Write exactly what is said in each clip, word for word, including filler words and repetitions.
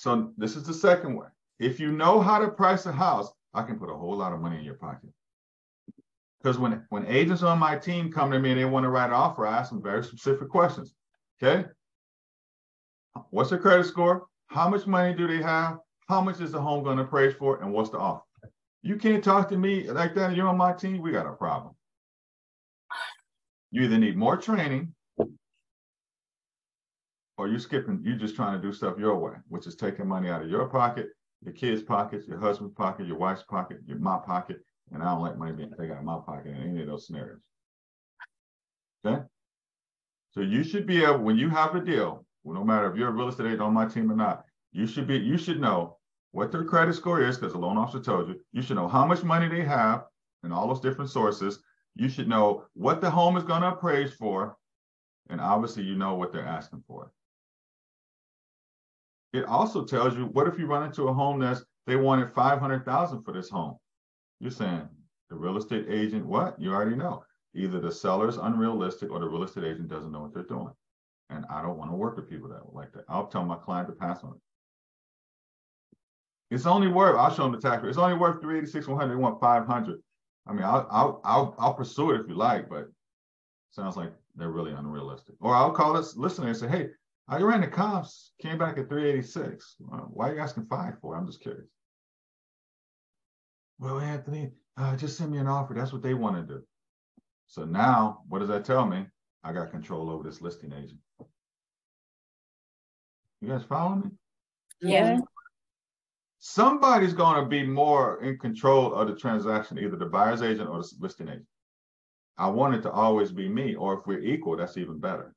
So this is the second way. If you know how to price a house, I can put a whole lot of money in your pocket. Because when, when agents on my team come to me and they want to write an offer, I ask them very specific questions. Okay? What's their credit score? How much money do they have? How much is the home going to appraise for? And what's the offer? You can't talk to me like that and you're on my team, we got a problem. You either need more training or you're skipping, you're just trying to do stuff your way, which is taking money out of your pocket, your kids' pockets, your husband's pocket, your wife's pocket, your my pocket, and I don't like money being taken out of my pocket in any of those scenarios. Okay? So you should be able, when you have a deal, well, no matter if you're a real estate agent on my team or not, you should be, you should know what their credit score is, because the loan officer told you. You should know how much money they have and all those different sources. You should know what the home is going to appraise for, and obviously you know what they're asking for. It also tells you, what if you run into a home that's, they wanted five hundred thousand dollars for this home? You're saying, the real estate agent, what? You already know. Either the seller's unrealistic or the real estate agent doesn't know what they're doing. And I don't want to work with people that like that. I'll tell my client to pass on it. It's only worth, I'll show them the tax rate. It's only worth three eighty-six, one hundred, they want five hundred. I mean, I'll, I'll, I'll, I'll pursue it if you like, but it sounds like they're really unrealistic. Or I'll call this listener and say, hey, I ran the comps, came back at three eighty-six. Why are you asking five for? I'm just curious. Well, Anthony, uh, just send me an offer. That's what they want to do. So now, what does that tell me? I got control over this listing agent. You guys following me? Yeah. Somebody's going to be more in control of the transaction, either the buyer's agent or the listing agent. I want it to always be me, or if we're equal, that's even better.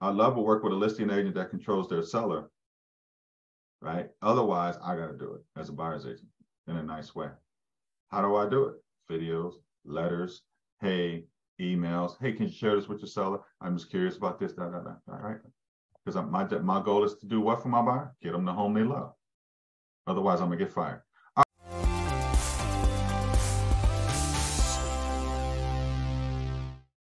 I love to work with a listing agent that controls their seller, right? Otherwise, I got to do it as a buyer's agent in a nice way. How do I do it? Videos, letters, hey, emails. Hey, can you share this with your seller? I'm just curious about this, da, da, da, all right? Because my, my goal is to do what for my buyer? Get them the home they love. Otherwise, I'm going to get fired.